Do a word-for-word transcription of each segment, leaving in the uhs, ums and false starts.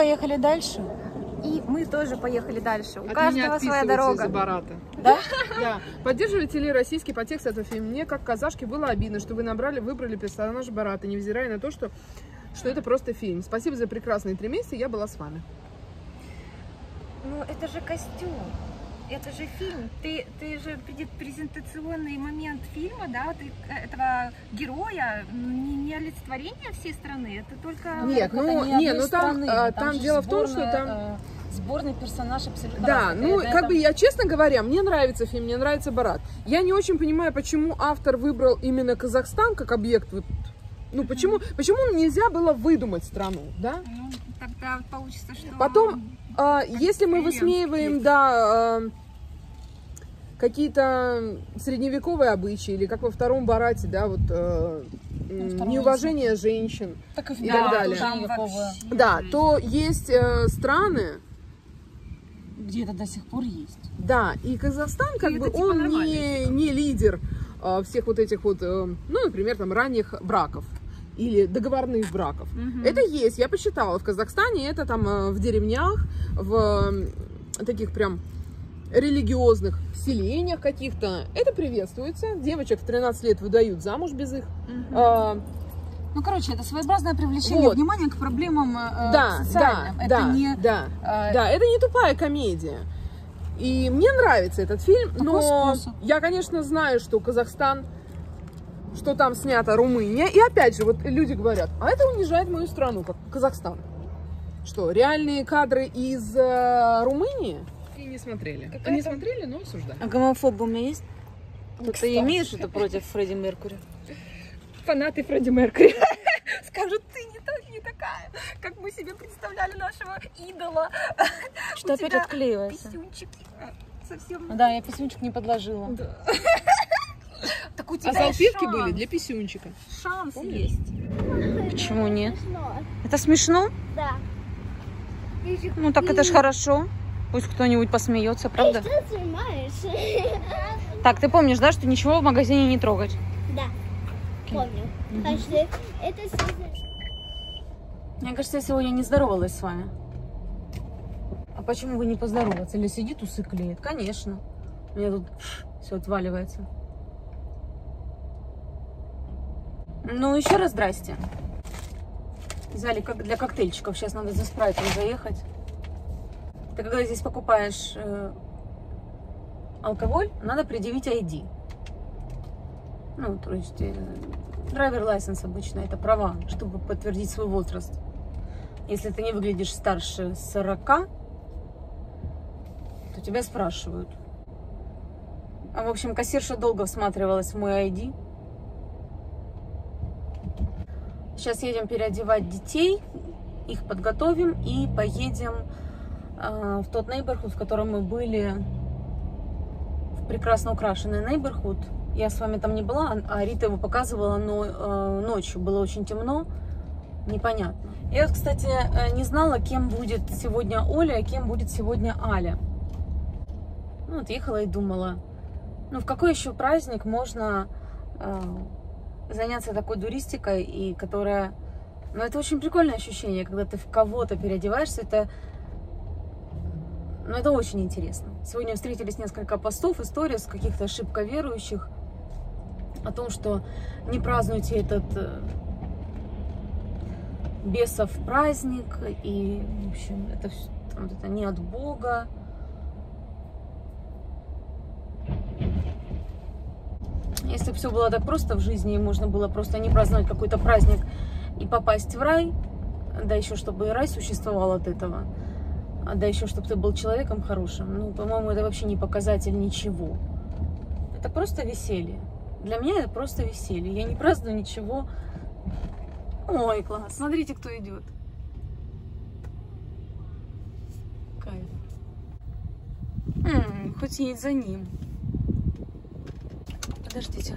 поехали дальше. И мы тоже поехали дальше. У От каждого своя дорога. Из-за Бората. Да? Да. Поддерживаете ли российский подтекст этого фильма? Мне, как казашке, было обидно, что вы набрали, выбрали персонажа Бората, невзирая на то, что, что это просто фильм. Спасибо за прекрасные три месяца, я была с вами. Ну, это же костюм. Это же фильм, ты, ты же презентационный момент фильма, да, ты этого героя, не, не олицетворение всей страны, это только... Нет, ну, не не, ну там, там, там дело сборная, в том, что там... Сборный персонаж абсолютно... Да, разный, ну, как этом... бы я, честно говоря, мне нравится фильм, мне нравится Борат. Я не очень понимаю, почему автор выбрал именно Казахстан как объект, вот, ну, почему, mm-hmm. почему нельзя было выдумать страну, да? Ну, тогда получится, что... Потом... А, если мы высмеиваем, да, какие-то средневековые обычаи, или как во втором Борате, да, вот э, неуважение женщин так и, и да, так далее, да, то есть э, страны, где это до сих пор есть. Да, и Казахстан, как и бы, типа он не, не лидер э, всех вот этих вот, э, ну, например, там, ранних браков. Или договорных браков. Угу. Это есть, я посчитала. В Казахстане это там в деревнях, в таких прям религиозных селениях каких-то. Это приветствуется. Девочек в тринадцать лет выдают замуж без их. Угу. А, ну, короче, это своеобразное привлечение вот. Внимания к проблемам э, да, социальным. Да, это да, не, да, э... да, это не тупая комедия. И мне нравится этот фильм, такой но способ. Я, конечно, знаю, что Казахстан... что там снята Румыния. И опять же, вот люди говорят, а это унижает мою страну, как Казахстан. Что, реальные кадры из э, Румынии? И не смотрели. Они смотрели, но обсуждали. А гомофоб у меня есть? Ты, ты имеешь что-то против Фредди Меркьюри? Фанаты Фредди Меркьюри скажут, ты не так, не такая, как мы себе представляли нашего идола. Что опять отклеивается? Писюнчик совсем... Да, я писюнчик не подложила. Так у тебя а салфетки шанс. Были для писюнчика. Шанс Помнишь? Есть. Почему нет? Смешно. Это смешно? Да. Ну так это ж хорошо. Пусть кто-нибудь посмеется, правда? Ты что снимаешь? Так, ты помнишь, да, что ничего в магазине не трогать? Да. Помню. Угу. А что это... Мне кажется, я сегодня не здоровалась с вами. А почему вы не поздороваться? Или сидит, усы клеит? Конечно. У меня тут все отваливается. Ну, еще раз здрасте. Взяли как для коктейльчиков. Сейчас надо за спрайтом заехать. Ты когда здесь покупаешь э, алкоголь, надо предъявить ай ди. Ну, то есть э, драйвер лайсенс обычно, это права, чтобы подтвердить свой возраст. Если ты не выглядишь старше сорока, то тебя спрашивают. А, в общем, кассирша долго всматривалась в мой ай ди. Сейчас едем переодевать детей, их подготовим и поедем э, в тот нейборхуд, в котором мы были, в прекрасно украшенный нейборхуд. Я с вами там не была, а Рита его показывала, но э, ночью было очень темно, непонятно. Я вот, кстати, не знала, кем будет сегодня Оля, а кем будет сегодня Аля. Ну, вот ехала и думала, ну в какой еще праздник можно... Э, заняться такой дуристикой, и которая... Ну, это очень прикольное ощущение, когда ты в кого-то переодеваешься, это... Ну, это очень интересно. Сегодня встретились несколько постов, историй с каких-то ошибка верующих о том, что не празднуйте этот бесов праздник, и, в общем, это, все, там, это не от Бога. Если бы все было так просто в жизни, можно было просто не праздновать какой-то праздник и попасть в рай, да еще чтобы и рай существовал от этого, да еще чтобы ты был человеком хорошим, ну, по-моему, это вообще не показатель ничего. Это просто веселье. Для меня это просто веселье. Я не праздную ничего. Ой, класс. Смотрите, кто идет. Кайф. М-м, хоть едь за ним. Подождите.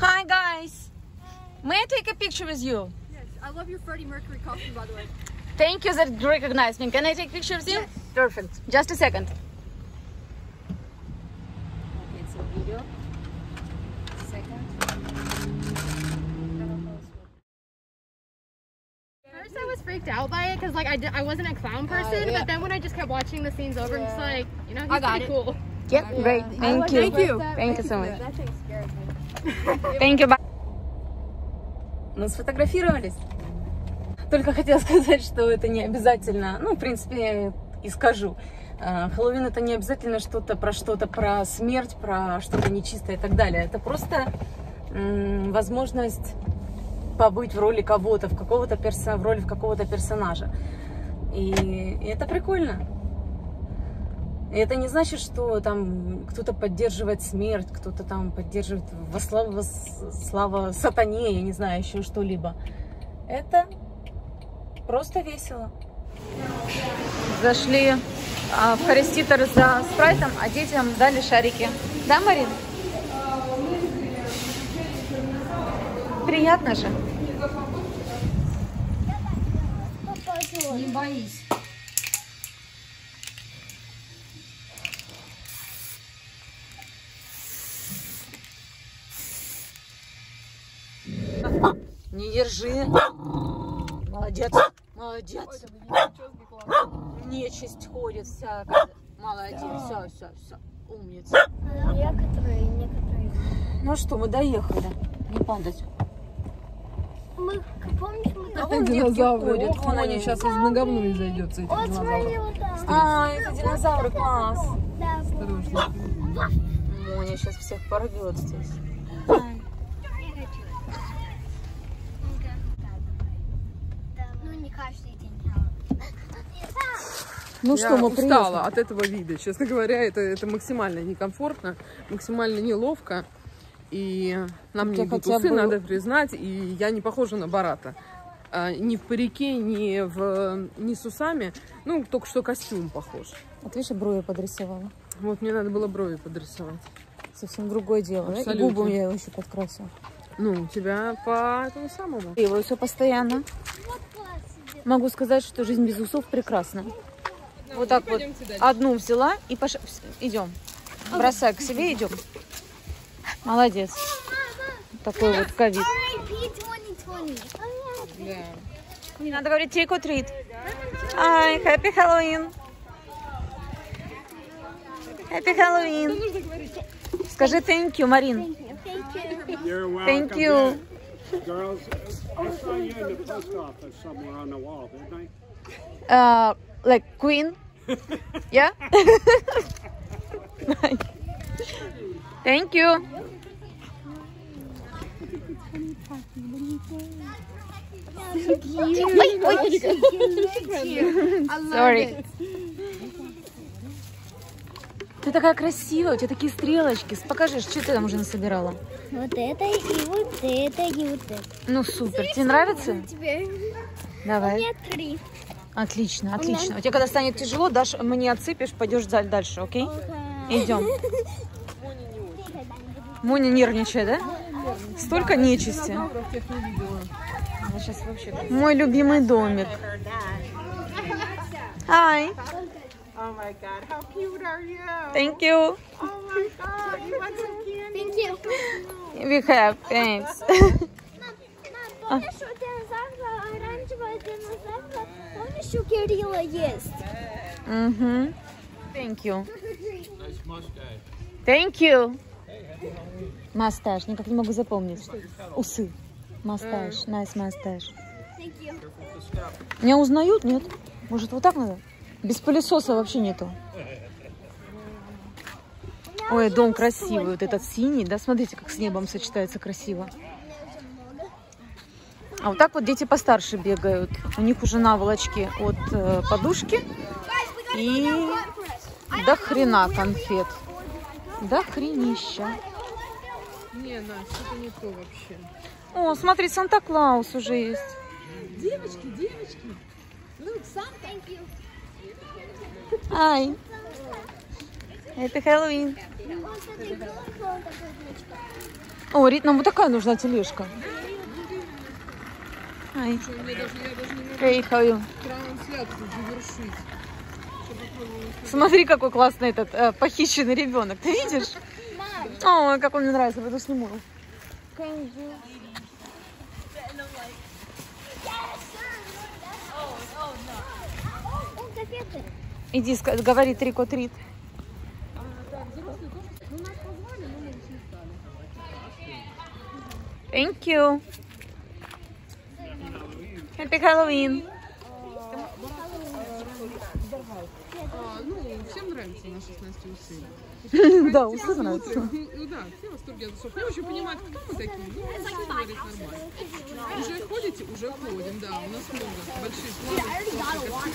Hi guys. Hi. May I take a picture with you? Yes. I love your Freddie Mercury costume, by the way. Thank you that you recognized me. Can I take pictures with you? Yes. Perfect. Just a second. first I was freaked out by it because like I, I wasn't a clown person, uh, yeah. but then when I just kept watching the scenes over, yeah. I'm just like, you know, he's I got pretty it. cool. Yep, yeah. great. Thank you. Thank you. Thank you so much. That thing scared me. Thank you. Мы сфотографировались. Только хотела сказать, что это не обязательно, ну, в принципе, и скажу. Хэллоуин — это не обязательно что-то про что-то, про смерть, про что-то нечистое и так далее. Это просто возможность побыть в роли кого-то, в какого-то перса, в роли в какого-то персонажа. И, и это прикольно. И это не значит, что там кто-то поддерживает смерть, кто-то там поддерживает во славу, во славу сатане, я не знаю, еще что-либо. Это просто весело. Зашли а, в харрис-титер за спрайтом, а детям дали шарики. Да, Марин? Приятно же. Не боись. Не держи. Молодец. Молодец. Нечисть ходит вся. Молодец. Все, все, все. Умница. Некоторые, некоторые. Ну что, мы доехали. Не падать. Мы, помнишь, мы... Это а динозавры. Ходят. Вон они сейчас из наговной зайдется. Эти вот, смотри, вот там. А, это динозавры, класс. Да, осторожно. Ну, они сейчас всех порвет здесь. Ну я что, мы устала от этого вида, честно говоря, это, это максимально некомфортно, максимально неловко, и нам не бутусы, бы... надо признать, и я не похожа на Бората, а, ни в парике, ни, в, ни с усами, ну, только что костюм похож. Вот видишь, брови подрисовала. Вот, мне надо было брови подрисовать. Совсем другое дело, абсолютно. И губы я еще подкрасила. Ну, у тебя по этому самому. Я его все постоянно. Могу сказать, что жизнь без усов прекрасна. Вот так вот. Одну взяла и пош... идем. Бросай к себе, идем. Молодец. Такой вот ковид. Не надо говорить trick or treat. Ай, happy Halloween. Happy Halloween. Скажи thank you, Марин. Thank you. Girls, I saw you in the post office somewhere on the wall, didn't I? Uh, like Queen? Yeah? Nice. Thank you. So cute. Wait, wait. Sorry. Ты такая красивая, у тебя такие стрелочки. Покажи, что ты там уже насобирала. Вот это, и вот это, и вот это. Ну супер, тебе нравится? Тебе. Давай. У меня три. Отлично, отлично. У, меня... у тебя когда станет тяжело, дашь, мне отсыпешь, пойдешь дальше, окей? Okay? Идем. Моня нервничает, да? Столько нечисти. Мой любимый домик. Ай. Oh my God, how cute are you? Thank you. Oh my God, you want some candy? Thank you. We have, thanks. Мам, помнишь, у динозавра, оранжевого динозавра, помнишь, у Кирилла есть? Mm-hmm. Thank you. Nice mustache. Thank you. Мастаж, никак не могу запомнить. Усы. Мастаж, nice mustache. Thank you. Меня узнают, нет? Может, вот так надо? Без пылесоса вообще нету. Ой, дом красивый. Вот этот синий, да? Смотрите, как с небом сочетается красиво. А вот так вот дети постарше бегают. У них уже наволочки от э, подушки. И до хрена конфет. До хренища. Не, Настя, это не то вообще. О, смотри, Санта-Клаус уже есть. Девочки, девочки. Look, Санта. Ай, это Хэллоуин. О, Рит, нам вот такая нужна тележка. Ай, приехаю. Смотри, какой классный этот э, похищенный ребенок. Ты видишь? О, как он мне нравится, я его сниму. Иди, говори трик-о-трит. Thank you. Happy Halloween. Ну, всем нравится наши снасти усы. Да, усы нравятся. Ну да, все в восторге от усов. Не очень понимают, кто мы такие, но усы говорят нормально. Уже ходите? Уже ходим, да. У нас много больших планов.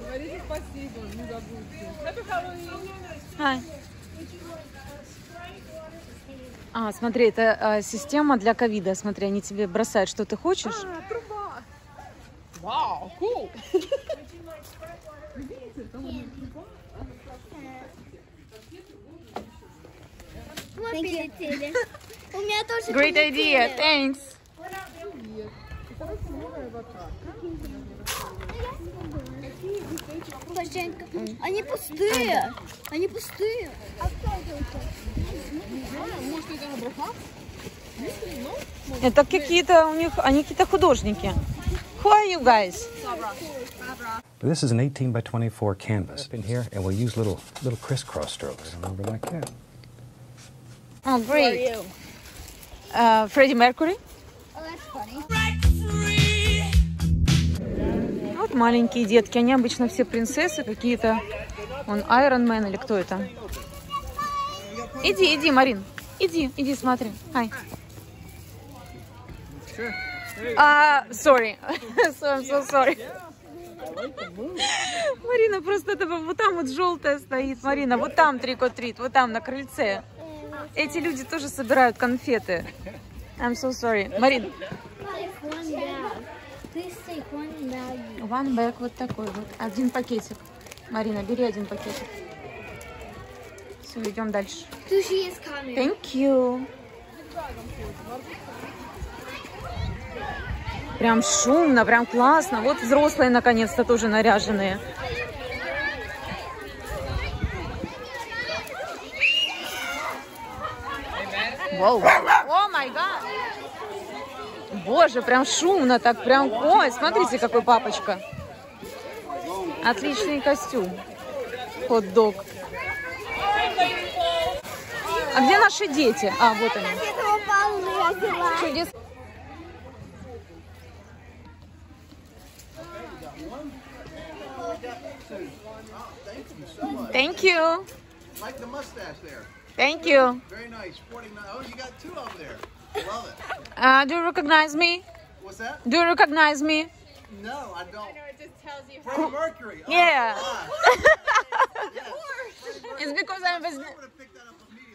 Говорите спасибо, не забудьте. Happy Halloween. Hi. А, смотри, это а, система для ковида. Смотри, они тебе бросают, что ты хочешь. А, труба! Вау, cool! Мы прилетели. У меня тоже great idea, thanks! Они пустые! Они пустые! Это какие-то у них, они какие-то художники. Who are you guys? This is an eighteen by twenty-four canvas in here, and we'll use little little crisscross strokes. Remember like that. Oh, great. Uh, Фредди Меркьюри. Oh, that's funny. Вот маленькие детки, они обычно все принцессы какие-то. Он Айронмен или кто это? Иди, иди, Марин, иди, иди, смотри. Hi. Uh, sorry, so I'm so sorry. Марина просто вот там вот желтая стоит, Марина, вот там трик-о-трит, вот там на крыльце. Эти люди тоже собирают конфеты. I'm so sorry, Марин. One bag, вот такой вот. Один пакетик. Марина, бери один пакетик. Все, идем дальше. Thank you. Прям шумно, прям классно. Вот взрослые наконец-то тоже наряженные. Вау. О май гад. Боже, прям шумно так, прям... Ой, смотрите, какой папочка. Отличный костюм. Хот-дог. А где наши дети? А, вот они. Чудес... Thank you. Thank you. Uh, do you recognize me? What's that? Do you recognize me? No, I don't. I know, it just tells you how... Mercury. Oh, yeah. It's because I'm. With...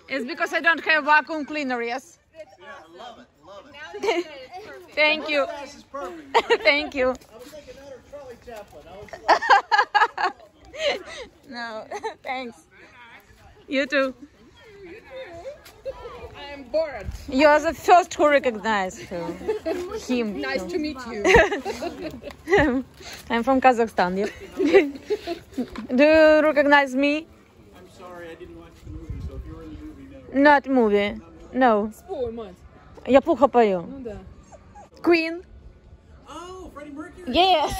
It's because I don't have vacuum cleaner. Yes. That's awesome. Yeah, I love it. Love it. Now that you say it's perfect. Thank you. Thank you. I was thinking that or Charlie Chaplin. I was like... No, thanks. You too. I'm Borat. You are the first who recognized him. him. Nice to meet you. I'm from Kazakhstan. Yep. Do you recognize me? I'm sorry, I didn't watch the movie, so if you were in the movie, never. Not movie. No. Я плохо пою. Ну да. Queen. Oh, Freddie Mercury. Yes.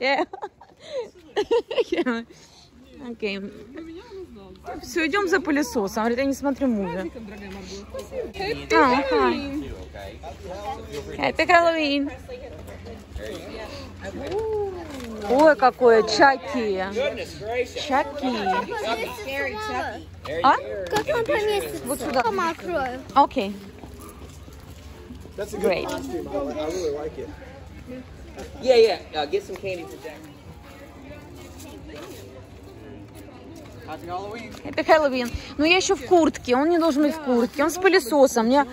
Yeah. Yeah. Окей. Okay. Все, идем за пылесосом. Говорит, я не смотрю мужа. Happy Halloween. Ой, какое Чаки. Чаки. А? Как он поместится? Вот сюда. Окей. Great. Yeah, yeah. Uh, get some candy for Jack. Это Хэллоуин. Но я еще в куртке. Он не должен быть в куртке. Он с пылесосом. У меня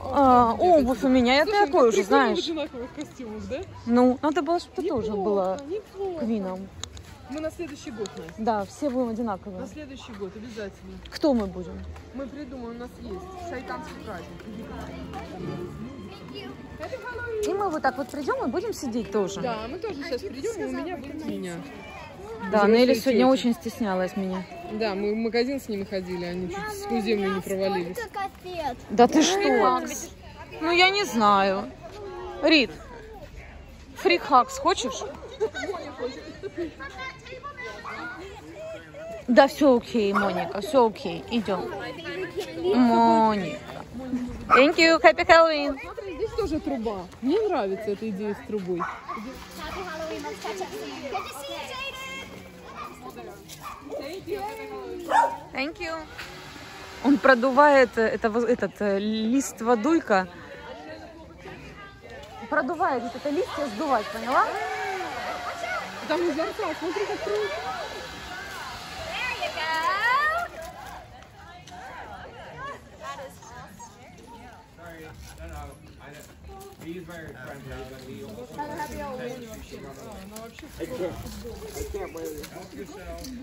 а, обувь у меня. Я Слушай, такой уже, знаешь. Костюмов, да? Ну, надо было, чтобы ты тоже была квином. Мы на следующий год, Настя. Да, все будем одинаковые. На следующий год обязательно. Кто мы будем? Мы придумаем, у нас есть шайтанский праздник. И мы вот так вот придем и будем сидеть тоже. Да, мы тоже сейчас придем, и у меня будет меня. Да, Нелли сегодня очень стеснялась меня. Да, мы в магазин с ними ходили, они чуть сквозь землю не провалились. Да ты что, Акс? Ну, я не знаю. Рит, фрикхакс хочешь? Да, все окей, Моника, все окей. Идем. Моника. Thank you, happy Halloween. Смотри, здесь тоже труба. Мне нравится эта идея с трубой. Thank you. Он продувает это, этот лист водуйка. Продувает это листья, сдувать, поняла? Там из рта, смотри, как круто.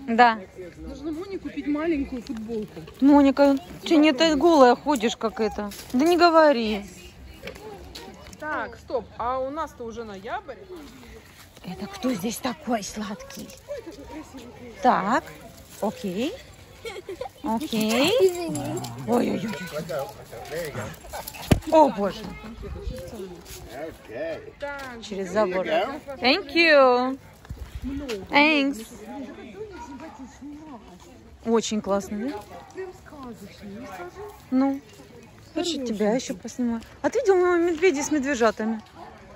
Да. Нужно Моне купить маленькую футболку. Моника, ты не ты голая ходишь как это. Да не говори. Так, стоп, а у нас-то уже ноябрь. Это кто здесь такой сладкий? Так, окей. Окей. Ой-ой-ой. О, боже. Через забор. Thank you. Thanks. Очень классно, да? Ну, хочешь, тебя еще поснимаю. А ты видел моего медведя с медвежатами?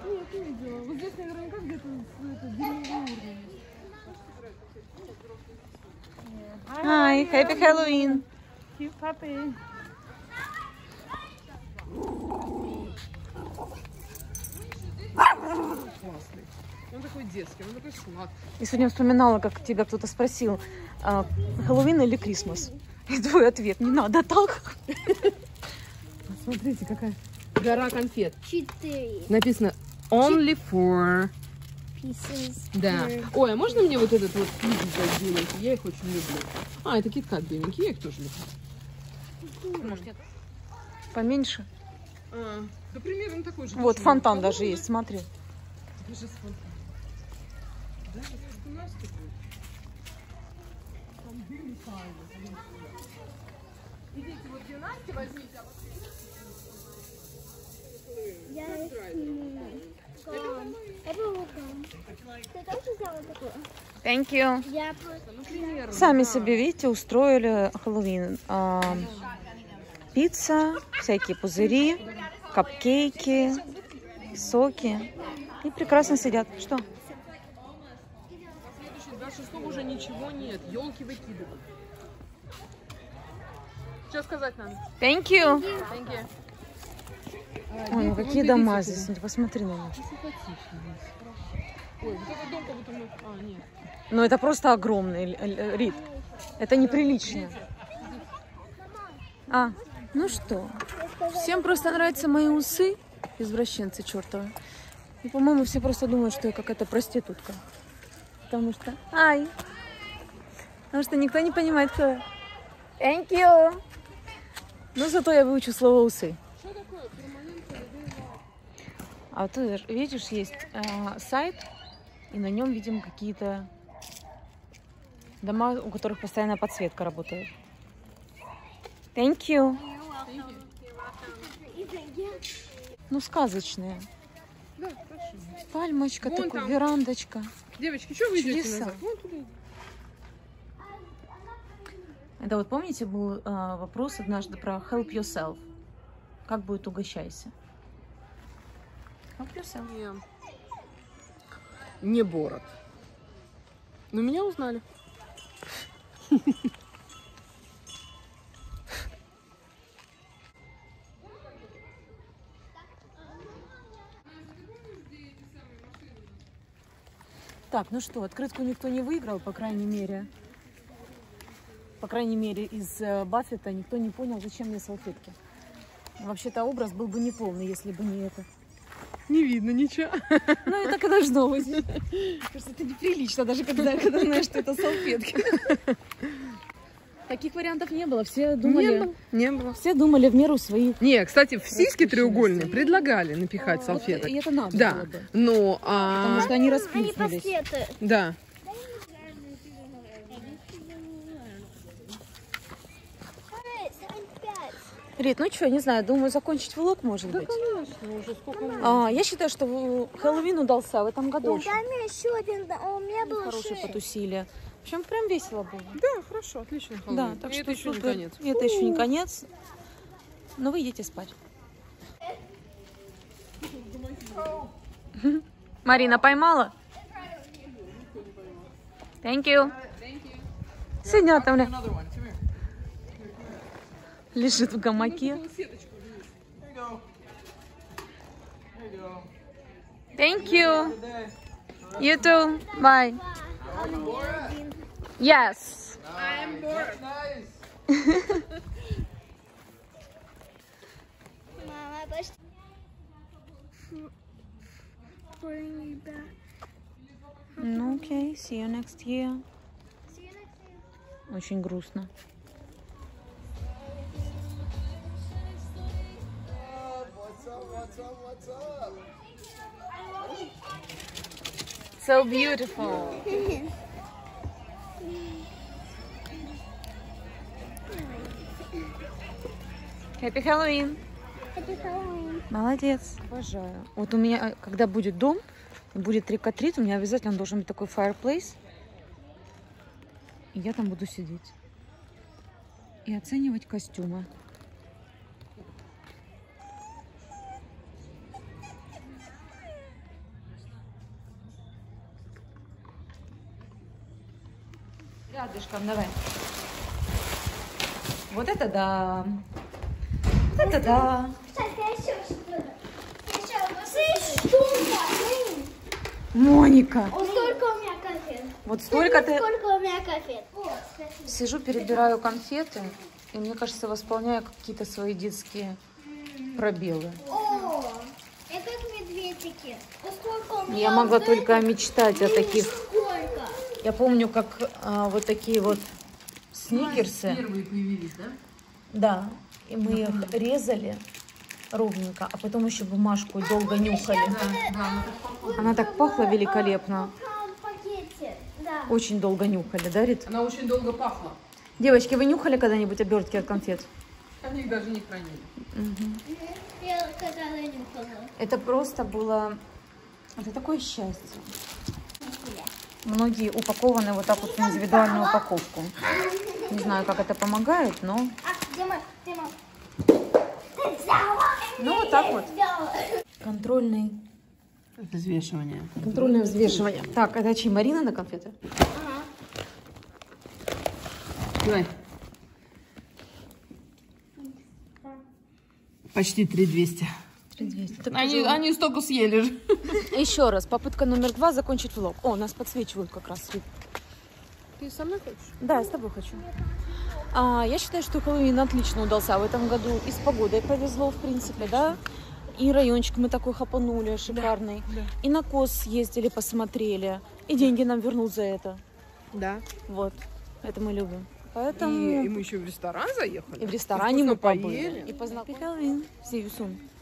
Нет, не видела. Вот здесь наверняка где-то деревянный уровень. Hi, happy Halloween. Cute puppy. Классный. Он такой детский, он такой сладкий. И сегодня вспоминала, как тебя кто-то спросил, а, Хэллоуин или Крисмас? И твой ответ, не надо так. Смотрите, какая гора конфет. Четыре. Написано only for... Да. Ой, а можно мне вот этот вот беленький? Я их очень люблю. А, это киткат беленький, я их тоже люблю. Может, нет? Поменьше? А, да примерно такой же. Вот, фонтан даже есть, смотри. Даже с фонтаном. Да, это у нас такой. Там дыры сами. Идите, вот где Настя возьмите, а вот здесь. Thank you. Сами себе, видите, устроили Хэллоуин. А, пицца, всякие пузыри, капкейки, соки. И прекрасно сидят. Что? двадцать шестого уже ничего нет. Елки выкидывают. Что сказать надо? Thank you. Thank you. Ой, ну какие дома здесь, посмотри на них. Ой, вот этот дом как будто мы... А, нет. Но это просто огромный, Рит. Это неприлично. А, ну что. Всем просто нравятся мои усы, извращенцы чертовы. И, по-моему, все просто думают, что я какая-то проститутка. Потому что... Ай! Потому что никто не понимает, кто я. Thank you! Но зато я выучу слово усы. А ты видишь, есть э, сайт, и на нем видим какие-то дома, у которых постоянная подсветка работает. Thank you. Thank you. Ну, сказочные. Да, пальмочка, вон такой, там. Верандочка. Девочки, что вы идете? Это вот помните, был э, вопрос однажды про help yourself. Как будет угощайся? Не. Не Борат. Но меня узнали. Так, ну что, открытку никто не выиграл, по крайней мере. По крайней мере, из Баффета никто не понял, зачем мне салфетки. Вообще-то образ был бы неполный, если бы не это. Не видно ничего. Ну, это так и должно быть. Просто это неприлично, даже когда, когда знаешь, что это салфетки. Таких вариантов не было. Все думали... Не было. Не было. Все думали в меру своих... Не, кстати, в сиськи треугольные предлагали напихать а, салфеток. И это надо да. было бы. Но, а... Потому что они расписывались. Они да. Рит, ну что, не знаю, думаю, закончить влог, может быть. Ну, уже сколько а, я считаю, что Хэллоуин удался в этом году. Очень. Да, у меня еще один, у меня был хороший потусили. В общем, прям весело было. Да, хорошо, отлично. Да, так и что это еще не конец. И это еще не конец. Но вы идите спать. Марина поймала? Thank you. Сегодня там лежит в гамаке. Thank you. You too. Bye. I'm Borat. Yes. I am Borат. Nice. Мама, пошли. Bring me back. Okay. See you next year. Очень грустно. So beautiful. Happy Halloween. Happy Halloween. Молодец. Обожаю. Вот у меня, когда будет дом, будет трик-о-трит, у меня обязательно должен быть такой fireplace. И я там буду сидеть и оценивать костюмы. Рядышком, давай. Вот это да. Вот это да. Моника. Вот столько у меня конфет. Вот столько ты... Сколько у меня конфет. Сижу, перебираю конфеты. И мне кажется, восполняю какие-то свои детские пробелы. О, это как медведики. Я могла только мечтать о таких... Я помню, как а, вот такие вот сникерсы. Первые появились, да? Да. И мы их резали ровненько, а потом еще бумажку долго нюхали. Она так пахла великолепно. Очень долго нюхали, да, Рит? Она очень долго пахла. Девочки, вы нюхали когда-нибудь обертки от конфет? Они их даже не хранили. Я когда-то нюхала. Это просто было... Это такое счастье. Многие упакованы вот так вот в индивидуальную упаковку. Не знаю, как это помогает, но... Ну, вот так вот. Контрольный... Взвешивание. Контрольное взвешивание. Так, это чьи? Марина на конфеты? Ага. Давай. Почти три двести. Они, они столько съели же. Еще раз, попытка номер два закончить влог. О, нас подсвечивают как раз. Ты со мной хочешь? Да, я с тобой хочу. А, я считаю, что Хэллоуин отлично удался в этом году. И с погодой повезло, в принципе, да? И райончик мы такой хапанули, шикарный. Да, да. И на Кос съездили, посмотрели. И деньги нам вернут за это. Да. Вот, это мы любим. Поэтому... И, и мы еще в ресторан заехали. И в ресторане мы побыли. И познакомились. See you soon.